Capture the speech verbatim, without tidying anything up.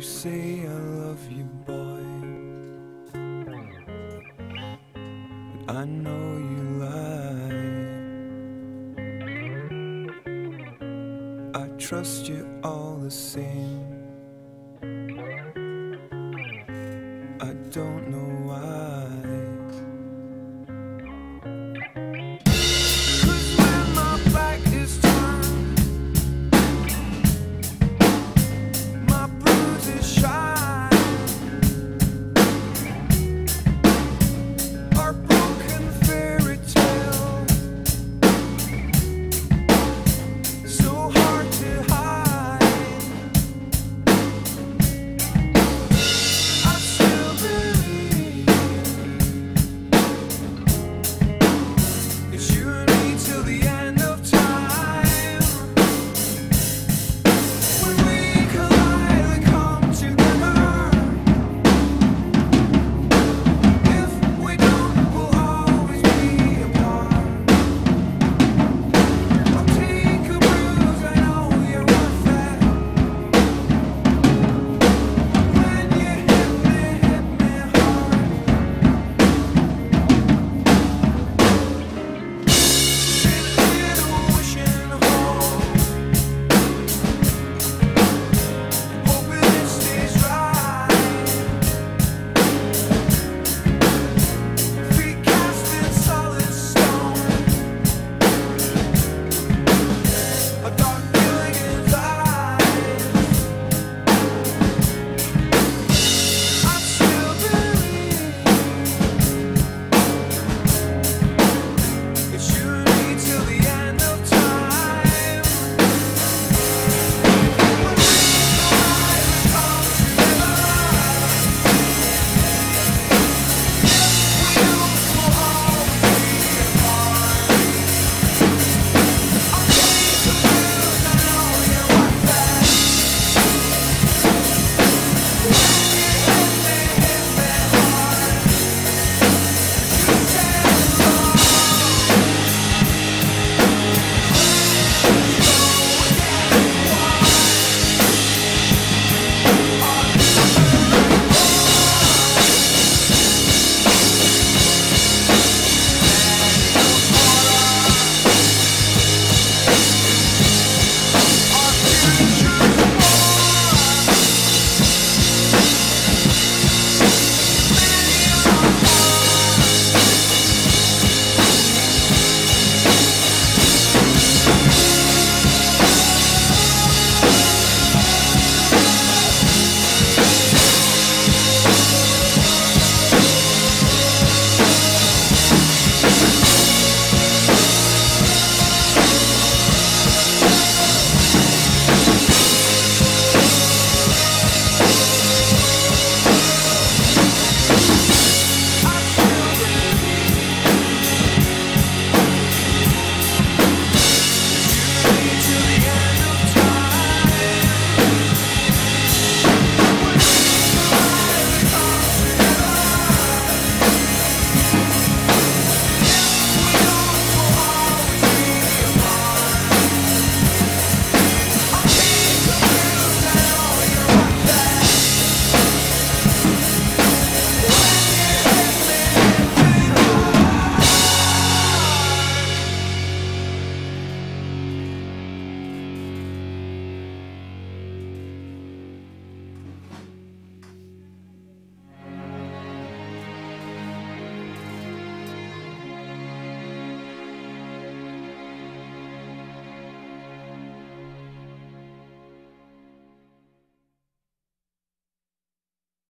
you say I love you, boy, but I know you lie. I trust you all the same. I don't know